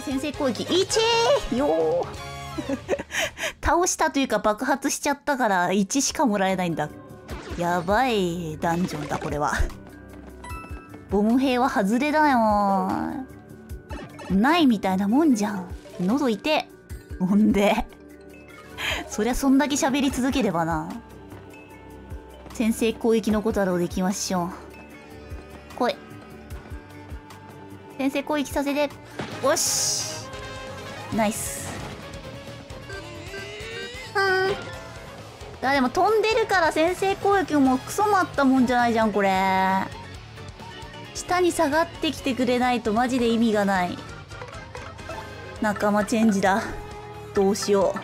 先制攻撃1よ倒したというか爆発しちゃったから1しかもらえないんだ。やばいダンジョンだこれは。ボム兵は外れだよ。ないみたいなもんじゃん。喉いて。ほんでそりゃそんだけ喋り続ければな。先制攻撃の小太郎でいきましょう。来い。先制攻撃させて。よし。ナイス。でも飛んでるから先制攻撃もクソまったもんじゃないじゃんこれ。下に下がってきてくれないとマジで意味がない。仲間チェンジだ。どうしよ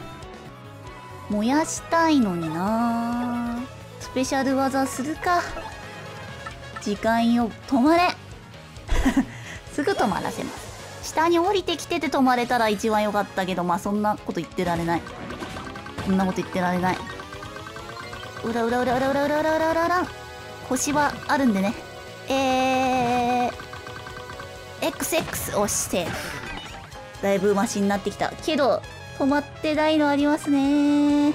う。燃やしたいのにな。スペシャル技するか。時間よ、止まれすぐ止まらせます。下に降りてきてて止まれたら一番良かったけど、まあそんなこと言ってられない。そんなこと言ってられない。うらうらうらうらうらうらうらうらうらうら。星はあるんでね。XX 押して。だいぶマシになってきた。けど、止まってないのありますね。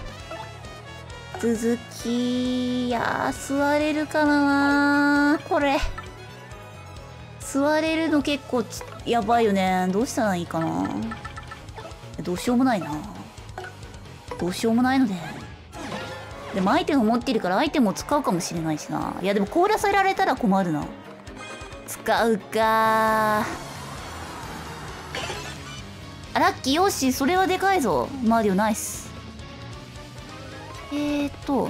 続き、いやー、座れるかなーこれ。座れるの結構やばいよね。どうしたらいいかな。どうしようもないな。どうしようもないので。でもアイテム持ってるからアイテムを使うかもしれないしな。いやでも凍らせられたら困るな。使うかー。ラッキーよし、それはでかいぞ。マリオナイス。こ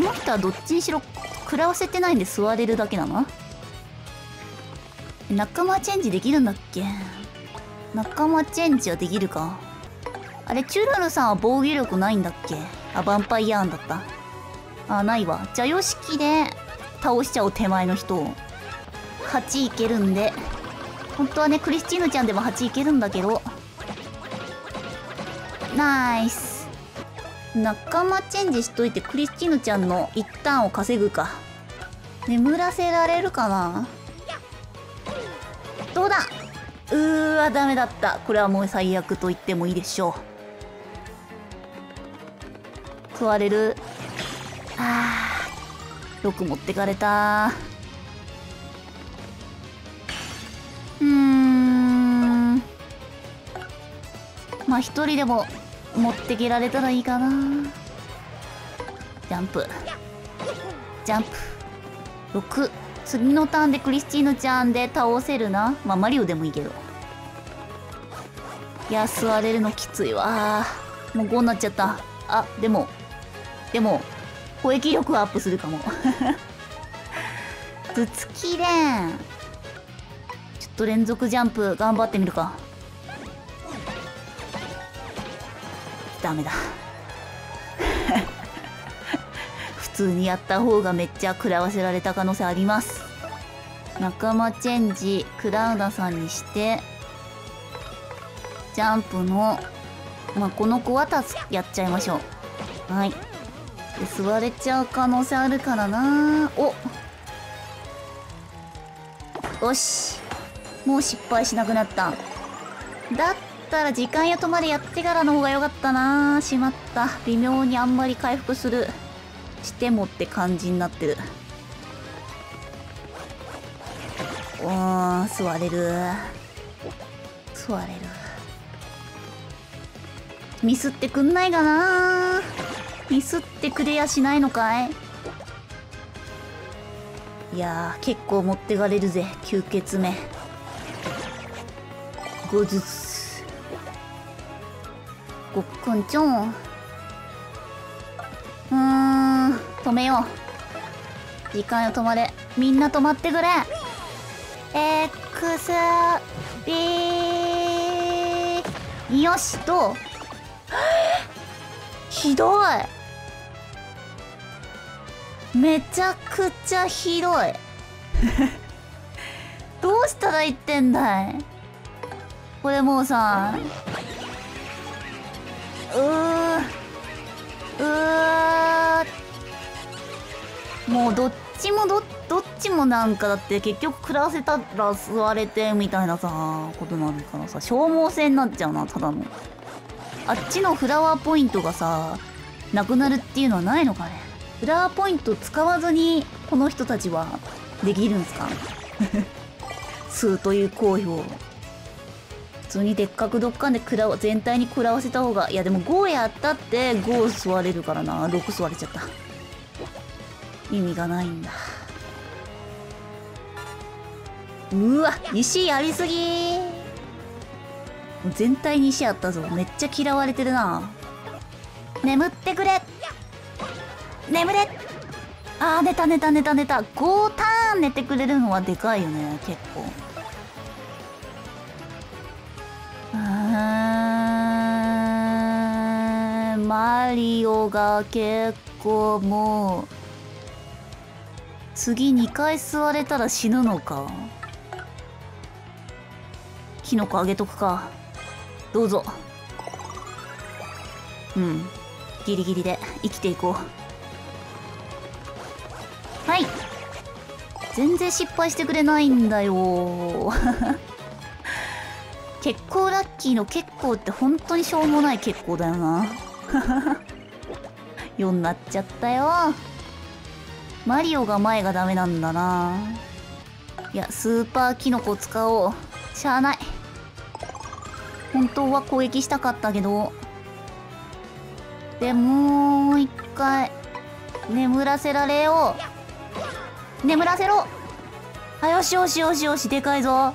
の人はどっちにしろ食らわせてないんで座れるだけなの。仲間チェンジできるんだっけ。仲間チェンジはできるか。あれチュルルさんは防御力ないんだっけ。あ、ヴァンパイアーンだった。あ、ないわ。じゃあ、ヨシキで倒しちゃおう、手前の人を。8いけるんで。本当はね、クリスチーヌちゃんでも8いけるんだけど。ナイス。仲間チェンジしといて、クリスチーヌちゃんの一旦を稼ぐか。眠らせられるかな。どうだ。うーわ、ダメだった。これはもう最悪と言ってもいいでしょう。食われる。あー、よく持ってかれた。まあ一人でも持ってけられたらいいかな。ジャンプジャンプ6。次のターンでクリスチーヌちゃんで倒せるな。まあマリオでもいいけど。いや座れるのきついわ。もう5になっちゃった。あ、でも、攻撃力はアップするかも。頭突きでちょっと連続ジャンプ頑張ってみるか。ダメだ。普通にやった方がめっちゃ食らわせられた可能性あります。仲間チェンジ、クラウダさんにして、ジャンプの、まあこの子はやっちゃいましょう。はい。座れちゃう可能性あるからな。よし。もう失敗しなくなった。だったら時間やとまでやってからの方が良かったな。しまった。微妙にあんまり回復してもって感じになってる。座れる。座れる。ミスってくんないかな。ミスってくれやしないのかい。いやー結構持ってかれるぜ。9血目5ずつ。ごっくんちょん。止めよう。時間よ止まれ。みんな止まってくれ。XB よし。どうひどい。めちゃくちゃひどい。どうしたら言ってんだいこれ。もうさ、もうどっちもどっちもなんかだって結局食らわせたら座れてみたいなさ、ことなるからさ、消耗戦になっちゃうな、ただの。あっちのフラワーポイントがさ、なくなるっていうのはないのかね。フラワーポイント使わずに、この人たちはできるんすか数という好評。普通にでっかくどっかんで全体に食らわせた方が、いやでも5やったって5座れるからな、6座れちゃった。意味がないんだ。うわ、石やりすぎー。全体に石あったぞ。めっちゃ嫌われてるな。眠ってくれ、眠れ。あー、寝た。5ターン寝てくれるのはでかいよね、結構。マリオが結構もう次2回座れたら死ぬのか。キノコあげとくか、どうぞ。うん、ギリギリで生きていこう。はい、全然失敗してくれないんだよ結構ラッキーの結構って本当にしょうもない結構だよな。4になっちゃったよ。マリオが前がダメなんだな。いや、スーパーキノコ使おう。しゃあない。本当は攻撃したかったけど。で、もう一回。眠らせられよう。眠らせろ。あ、よし、でかいぞ。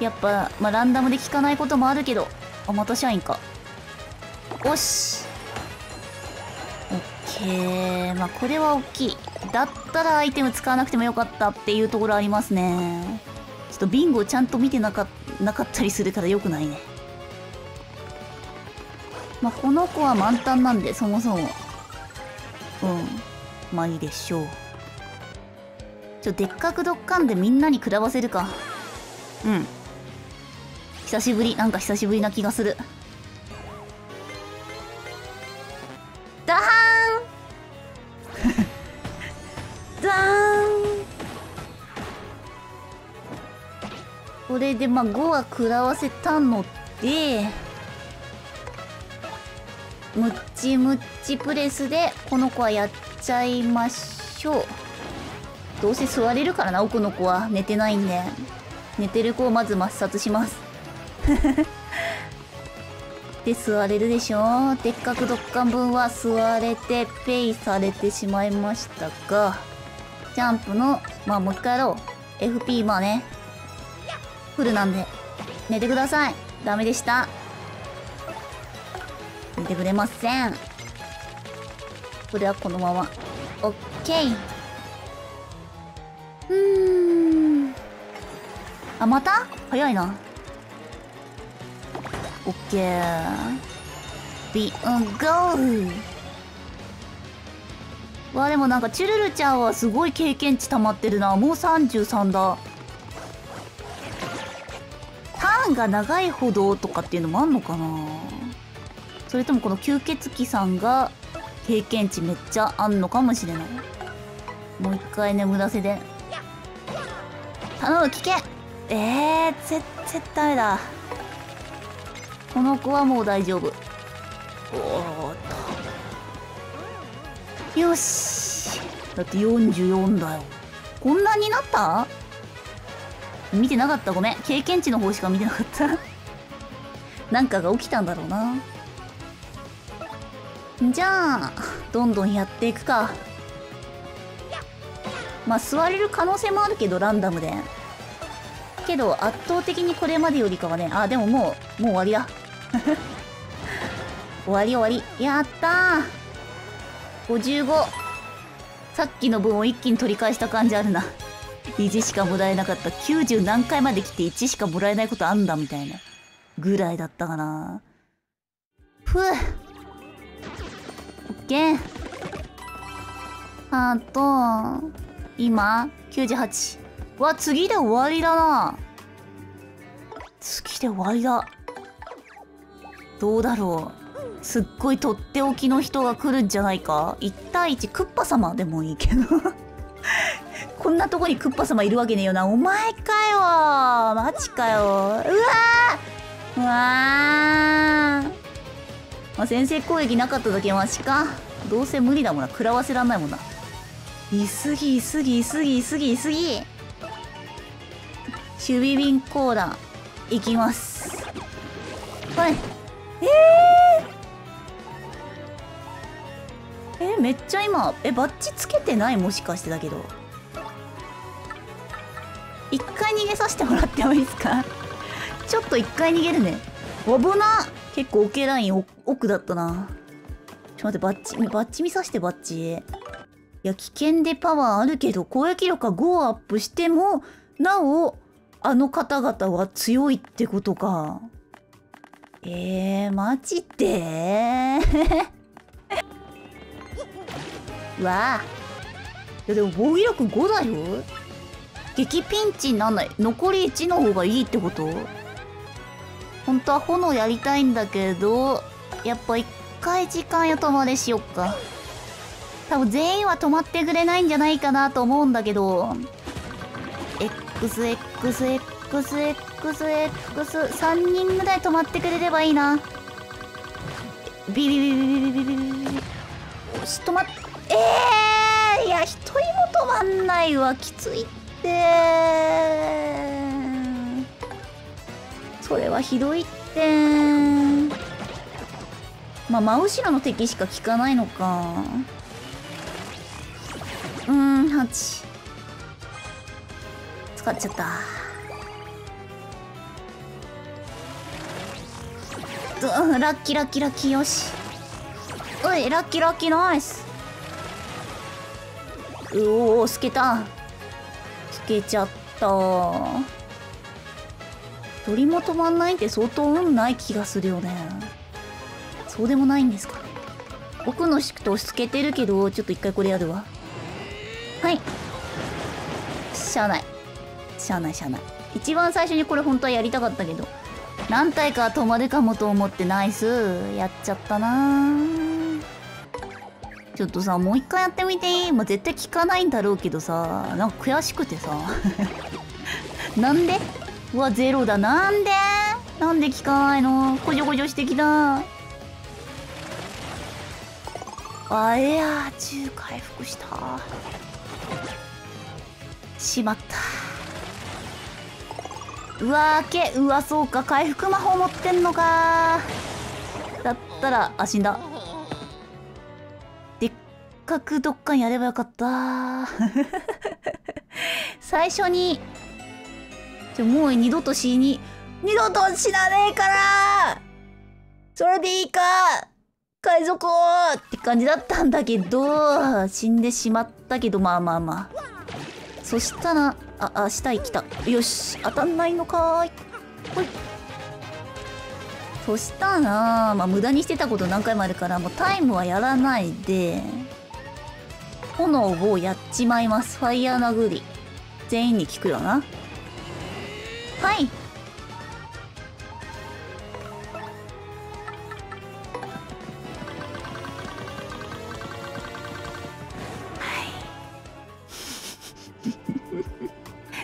やっぱ、まあ、ランダムで効かないこともあるけど。あ、また社員か。よし。オッケー。まあ、これは大きい。だったらアイテム使わなくてもよかったっていうところありますね。ちょっとビンゴをちゃんと見てなかったりするからよくないね。まあ、この子は満タンなんで、そもそも。うん。まあいいでしょう。でっかくどっかんでみんなに食らわせるか。うん。久しぶり。なんか久しぶりな気がする。ダハーンダーン。これでまあ5は食らわせたので、ムッチムッチプレスでこの子はやっちゃいましょう。どうせ座れるからな、奥の子は寝てないんで。寝てる子をまず抹殺しますで座れるでしょ。でっかくドッカン分は座れてペイされてしまいましたが、ジャンプのまあもう一回やろう。 FP まあね、フルなんで寝てください。ダメでした、寝てくれません。これはこのまま OK。 あ、また早いな。オッケー。ビーンゴー。わ、でもなんかチュルルちゃんはすごい経験値溜まってるな。もう33だ。ターンが長いほどとかっていうのもあんのかな、それともこの吸血鬼さんが経験値めっちゃあんのかもしれない。もう一回眠らせで。頼む、聞け。絶対ダメだ。この子はもう大丈夫。おっと。よし。だって44だよ。こんなになった？見てなかった。ごめん。経験値の方しか見てなかった。なんかが起きたんだろうな。じゃあ、どんどんやっていくか。まあ、座れる可能性もあるけど、ランダムで。けど、圧倒的にこれまでよりかはね。あ、でももう終わりだ。終わり。やったー。55。さっきの分を一気に取り返した感じあるな。1しかもらえなかった。90何回まで来て1しかもらえないことあんだみたいな。ぐらいだったかな。ふぅ。オッケー。あと、今、98。わ、次で終わりだな。次で終わりだ。どうだろう。すっごいとっておきの人が来るんじゃないか。1対1、クッパ様でもいいけどこんなとこにクッパ様いるわけねえよな。お前かよ。マジかよ。うわー、まあ、先制攻撃なかっただけマシか。どうせ無理だもんな。食らわせらんないもんな。いすぎいすぎいすぎいすぎいすぎ。守備便攻弾いきます。はい。めっちゃ今バッチつけてない、もしかしてだけど一回逃げさせてもらってもいいですか。ちょっと一回逃げるね。危な。結構オケライン奥だったな。ちょっと待って、バッチ見さして。バッチ、いや危険でパワーあるけど攻撃力が5アップしてもなおあの方々は強いってことか。マジでわあ。いやでも防御力5だよ。激ピンチになんない。残り1の方がいいってこと。本当は炎やりたいんだけど、やっぱ一回時間や止まれしよっか。多分全員は止まってくれないんじゃないかなと思うんだけど、 XXXXX3 人ぐらい止まってくれればいいな。ビビビビビビビビビ。止まっ、いや一人も止まんないわ。きついって。それはひどいって。まあ真後ろの敵しか効かないのか。うん、8使っちゃった。ラッキーラッキーラッキー。よし、おい、ラッキーラッキーナイス。うおー、透けた。透けちゃった。どれも止まんないって相当運ない気がするよね。そうでもないんですか。奥の宿と透けてるけど、ちょっと一回これやるわ。はい。しゃあない。しゃあないしゃあない。一番最初にこれ本当はやりたかったけど、何体か止まるかもと思ってナイス。やっちゃったなー。ちょっとさ、もう一回やってみていい？まあ、絶対効かないんだろうけどさ、なんか悔しくてさ。なんで？うわ、ゼロだ。なんで？なんで効かないの？こじょこじょしてきた。あ、いや、10回復した。しまった。うわー、うわ、そうか。回復魔法持ってんのか。だったら、あ、死んだ。どっかにやればよかった。最初に。じゃもう二度と死なねえからそれでいいか海賊王って感じだったんだけど、死んでしまったけど、まあまあまあ。そしたら、あ、下へ来た。よし、当たんないのかーい。ほい。そしたら、まあ無駄にしてたこと何回もあるから、もうタイムはやらないで、炎をやっちまいます。ファイヤー殴り。全員に効くよな。はい。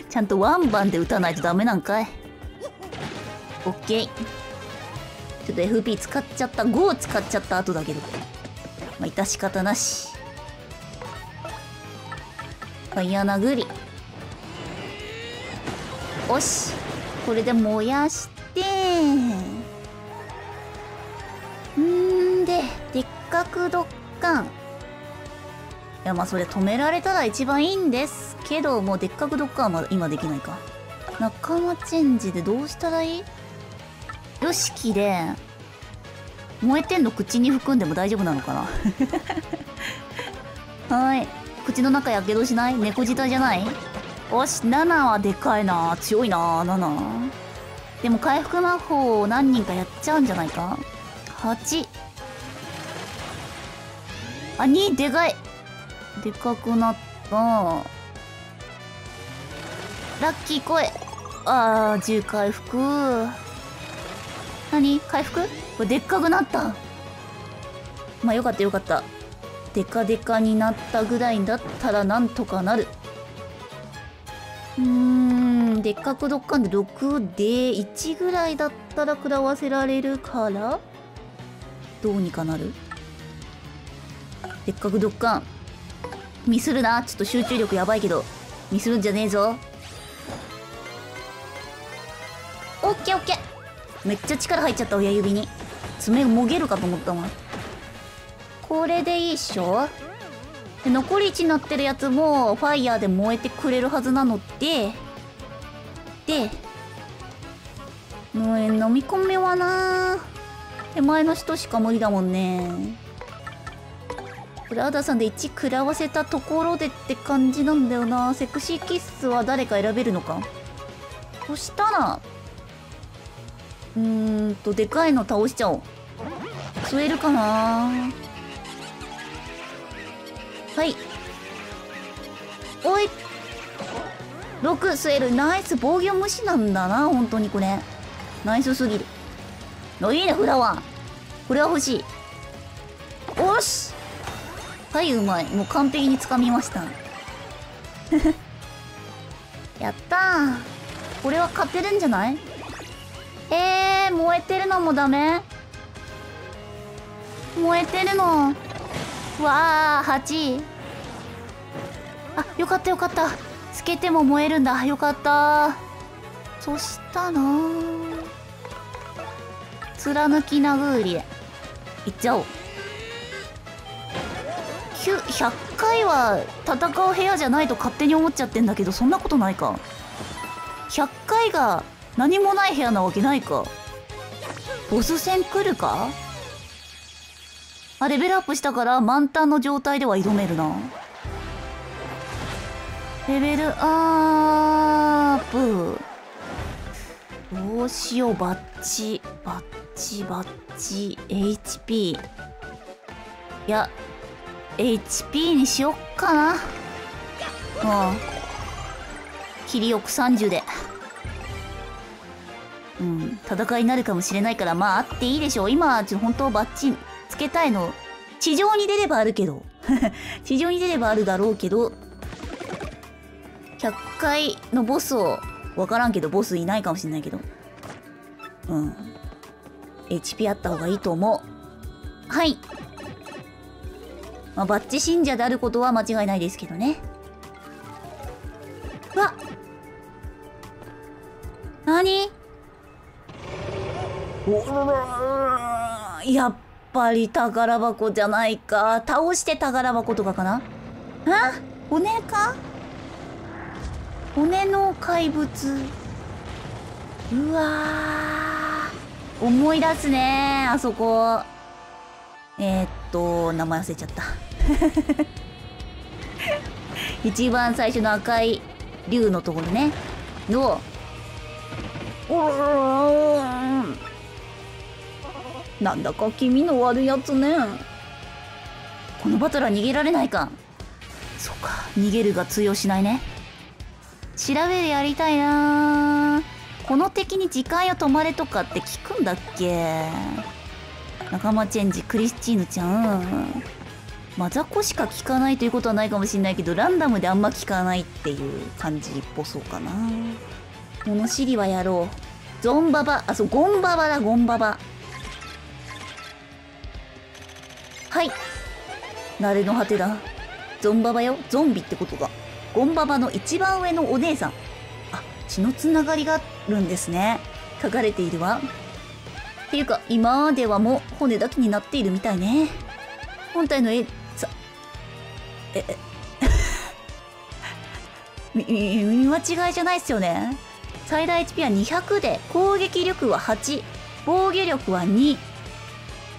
ちゃんとワンバンで打たないとダメなんかい。オッケー。ちょっと FP 使っちゃった。5を使っちゃった後だけど。まあ、致し方なし。ファイヤー殴り。よし。これで燃やして。んで、でっかくドッカン。いや、まあ、それ止められたら一番いいんですけど、もうでっかくドッカンは今できないか。仲間チェンジでどうしたらいい？よしきで、燃えてんの口に含んでも大丈夫なのかな。はい。口の中やけどしない？猫舌じゃない？おし、7はでかいな。強いな、7。でも回復魔法を何人かやっちゃうんじゃないか？ 8。あ、2、でかい。でかくなった。ラッキー来い。あー、10回復。何？回復？これでっかくなった。まあ、よかったよかった。デカデカになったぐらいだったらなんとかなる。でっかくドッカンで6で1ぐらいだったら食らわせられるからどうにかなる。でっかくドッカンミスるな。ちょっと集中力やばいけどミスるんじゃねえぞ。オッケーオッケー。めっちゃ力入っちゃった親指に。爪もげるかと思ったわ。これでいいっしょ。で残り1になってるやつもファイヤーで燃えてくれるはずなのでもう飲み込めはな手前の人しか無理だもんね。ブラダーさんで1食らわせたところでって感じなんだよな。セクシーキッスは誰か選べるのか。そしたらでかいの倒しちゃおう。吸えるかな。はいおい6吸える。ナイス。防御無視なんだな本当にこれ。ナイスすぎる。いいねフラワー。これは欲しい。おしはい、うまい。もう完璧につかみましたやったー。これは勝てるんじゃない。燃えてるのもダメ。燃えてるのわあ8。あよかったよかった。つけても燃えるんだ。よかった。そしたら貫き殴りへいっちゃおう。100回は戦う部屋じゃないと勝手に思っちゃってんだけどそんなことないか。100回が何もない部屋なわけないか。ボス戦来るか。あレベルアップしたから満タンの状態では挑めるな。レベルアップ。どうしよう。バッチバッチバッチ HP。いや HP にしよっかな。切りよく30で。戦いになるかもしれないからまああっていいでしょう。今本当バッチつけたいの。地上に出ればあるけど地上に出ればあるだろうけど100回のボスを分からんけどボスいないかもしれないけどHP あった方がいいと思う。はい、まあ、バッチ信者であることは間違いないですけどね。うわっ何やっぱり宝箱じゃないか。倒して宝箱とかかな。あ骨か。骨の怪物。うわ思い出すねあそこ。名前忘れちゃった一番最初の赤い竜のところね。どうなんだか気味の悪いやつね。このバトラー逃げられないか。そうか逃げるが通用しないね。調べるやりたいな。この敵に時間や止まれとかって聞くんだっけ。仲間チェンジクリスチーヌちゃんマザコしか聞かないということはないかもしれないけどランダムであんま聞かないっていう感じっぽそうかな。物知りはやろう。ゾンババあそうゴンババだゴンババ。はい慣れの果てだ。ゾンババよゾンビってことか。ゴンババの一番上のお姉さん。あ血のつながりがあるんですね。書かれているわ。っていうか今まではもう骨だけになっているみたいね。本体の絵さ見間違いじゃないっすよね。最大 HP は200で攻撃力は8防御力は2。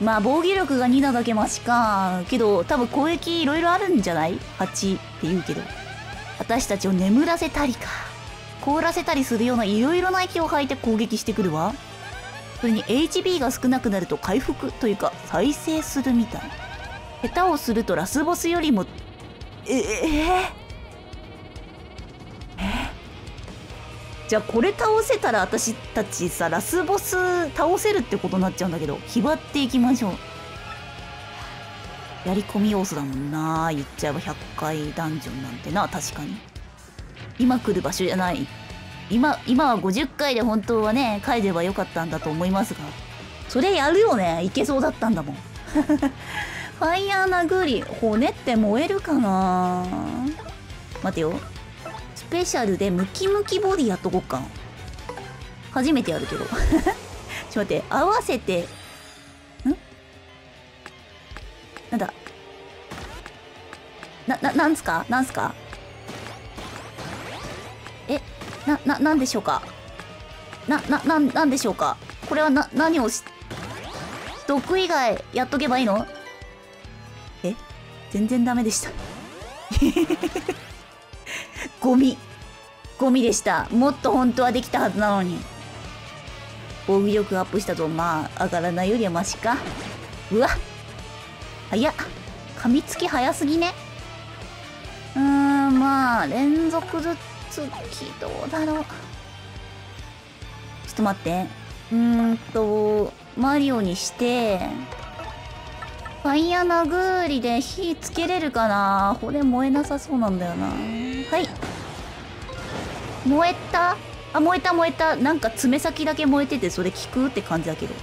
まあ防御力が2なだけマシかけど多分攻撃いろいろあるんじゃない ?8 って言うけど私たちを眠らせたりか凍らせたりするようないろいろな息を吐いて攻撃してくるわ。それに HP が少なくなると回復というか再生するみたい。下手をするとラスボスよりもじゃあこれ倒せたら私たちさラスボス倒せるってことになっちゃうんだけどひばっていきましょう。やり込み要素だもんな言っちゃえば100回ダンジョンなんてな。確かに今来る場所じゃない。今は50回で本当はね帰ればよかったんだと思いますが、それやるよね。いけそうだったんだもん。ファイヤー殴り、骨って燃えるかな。待てよ、スペシャルでムキムキボディやっとこっか。初めてやるけど。ちょっと待って、合わせて、なんだ、なんすかなんでしょうか。なんでしょうか。これは何を毒以外やっとけばいいの？え？全然ダメでした。ゴミでした。もっと本当はできたはずなのに。防御力アップしたと、まあ、上がらないよりはマシか。うわっ。早っ。噛みつき早すぎね。まあ、連続ずつ。どうだろう。ちょっと待って、マリオにしてファイヤー殴りで火つけれるかな。これ燃えなさそうなんだよな。はい、燃えた。あ、燃えた。なんか爪先だけ燃えてて、それ効くって感じだけど。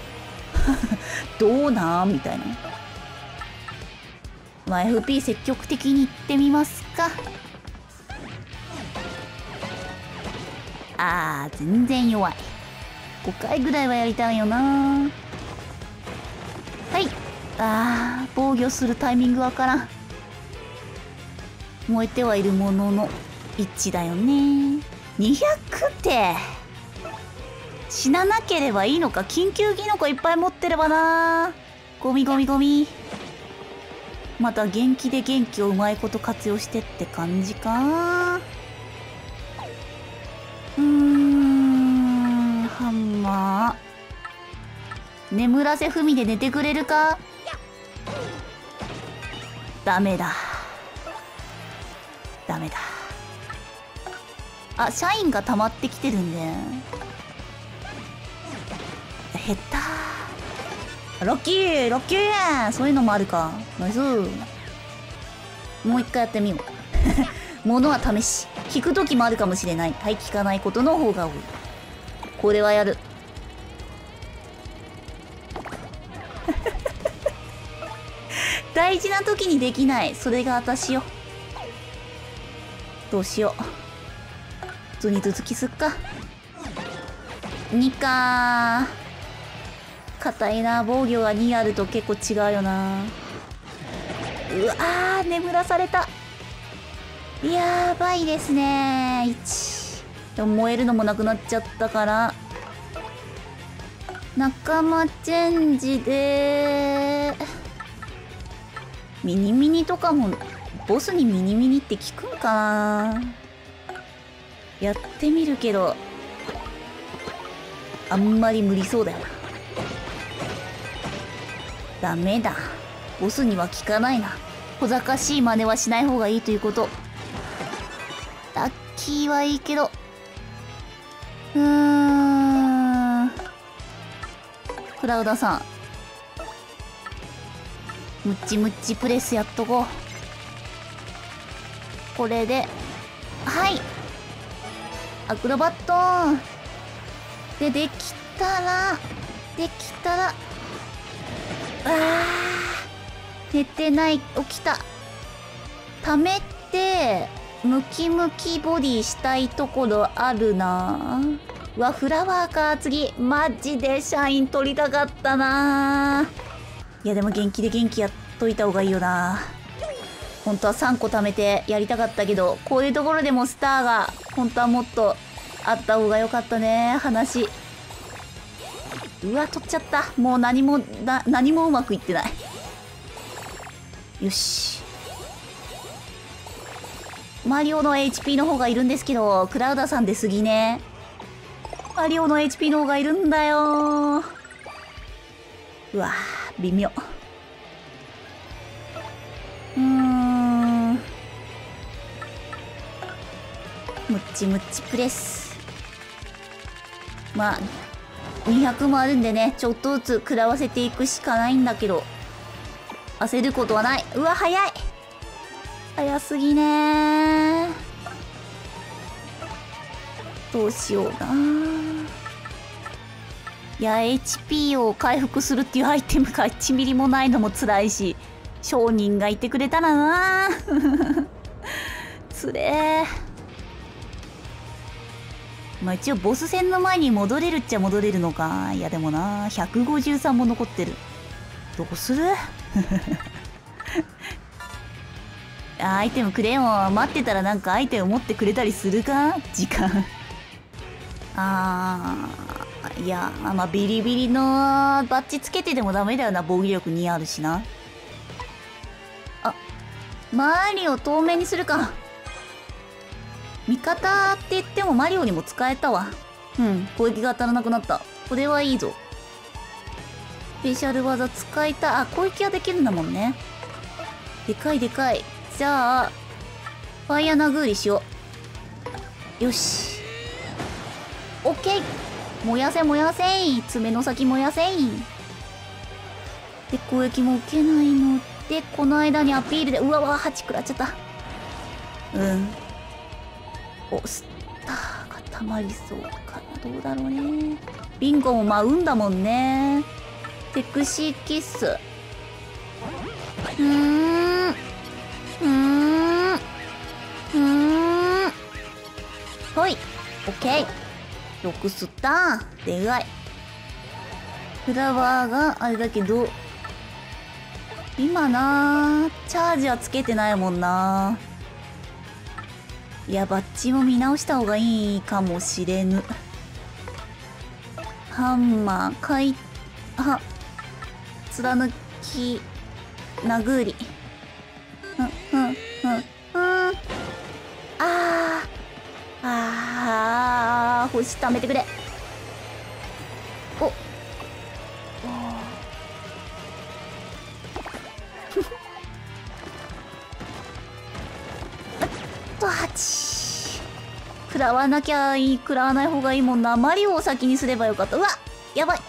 どうなんみたいな。まあ FP 積極的にいってみますか。あー、全然弱い。5回ぐらいはやりたいよな。はい、あー、防御するタイミングわからん。燃えてはいるものの1だよね。200って死ななければいいのか。緊急キノコいっぱい持ってればな。ゴミ。また元気で元気をうまいこと活用してって感じか。ハンマー。眠らせ踏みで寝てくれるか。ダメだ。あ、シャインが溜まってきてるんで。減った。ロッキー。そういうのもあるか。ナイス。もう一回やってみよう。ものは試し。聞くときもあるかもしれない。はい、聞かないことの方が多い。これはやる。大事なときにできない。それが私よ。どうしよう。普通に続きすっか。2か。硬いな。防御が2あると結構違うよな。うわー、眠らされた。やばいですね。1。でも燃えるのもなくなっちゃったから。仲間チェンジで、ミニとかも、ボスにミニって効くんかな。やってみるけど、あんまり無理そうだよな。ダメだ。ボスには効かないな。小賢しい真似はしない方がいいということ。ラッキーはいいけど。クラウダさん。ムッチムッチプレスやっとこう。これで。はい。アクロバット。で、できたら。あー。寝てない。起きた。溜めて、ムキムキボディしたいところあるな。うわ、フラワーか。次。マジでシャイン取りたかったな。いや、でも元気で元気やっといた方がいいよな。本当は3個貯めてやりたかったけど、こういうところでもスターが、本当はもっとあった方が良かったね。話。うわ、取っちゃった。もう何もうまくいってない。よし。マリオの HP の方がいるんですけど、クラウダさん出すぎね。マリオの HP の方がいるんだよ。うわぁ、微妙。ムッチムッチプレス。まあ、200もあるんでね、ちょっとずつ食らわせていくしかないんだけど、焦ることはない。うわ、早い。早すぎねー。どうしような。いや HP を回復するっていうアイテムが1ミリもないのも辛いし、商人がいてくれたらなつれー。まあ一応ボス戦の前に戻れるっちゃ戻れるのか。いやでもな153も残ってる。どうするアイテムくれよ。待ってたらなんかアイテム持ってくれたりするか時間いやまあビリビリのバッチつけてでもダメだよな。防御力2あるしな。あマリオ透明にするか。味方って言ってもマリオにも使えたわ。うん、攻撃が当たらなくなった。これはいいぞ。スペシャル技使いた。あ、攻撃はできるんだもんね。でかいでかい。じゃあ、ファイヤー殴りしよう。よし。オッケー！燃やせ燃やせい！爪の先燃やせい！で、攻撃も受けないので、この間にアピールで、うわわ、8食らっちゃった。うん。スターがたまりそうかな。どうだろうね。ビンゴも舞うんだもんね。セクシーキス。ほい。オッケー。よく吸った。でかい。フラワーがあれだけど、今な、チャージはつけてないもんな。いや、バッジも見直した方がいいかもしれぬ。ハンマー、貫き、殴り。星貯めてくれ。お。食らわなきゃいい。食らわない方がいいもんな。マリオを先にすればよかった。うわやばい、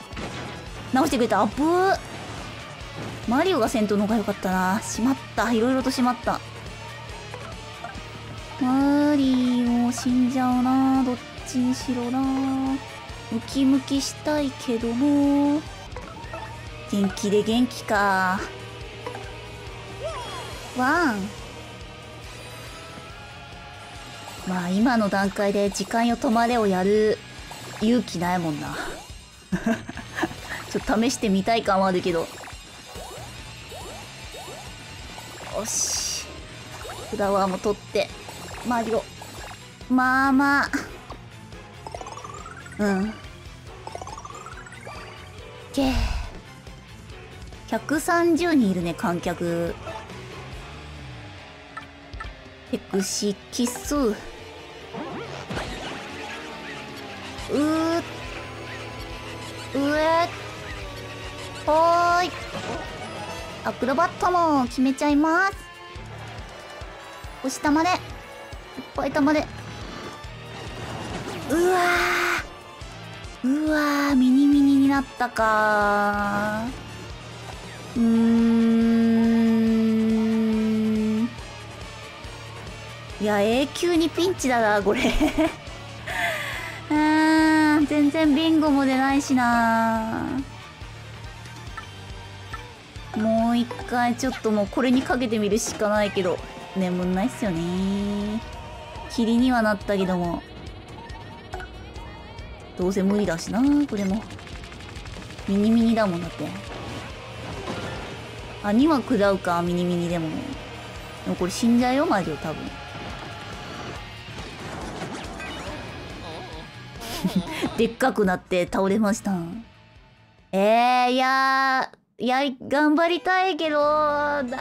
直してくれた。あぶー、マリオが先頭の方がよかったな。しまった、いろいろとしまった。マリオ死んじゃうな。どっちにしろな。ムキムキしたいけども元気で元気か。ワン、まあ今の段階で時間よ止まれをやる勇気ないもんなちょっと試してみたい感はあるけど。よし、フラワーも取ってマリオ、まあまあ、うん、 OK130 人いるね観客。セクシーキス。ほーい。アクロバットも決めちゃいます。星玉で。いっぱい玉で。うわー。うわー、ミニミニになったかー。いや、永久にピンチだな、これ。全然ビンゴも出ないしな。もう一回ちょっともうこれにかけてみるしかないけど、眠んないっすよね。霧にはなったけども。どうせ無理だしな、これも。ミニミニだもんだって。あ、2は食らうか、ミニミニでも。でもこれ死んじゃうよ、マジで多分。でっかくなって倒れました。いやー、頑張りたいけど、なんか。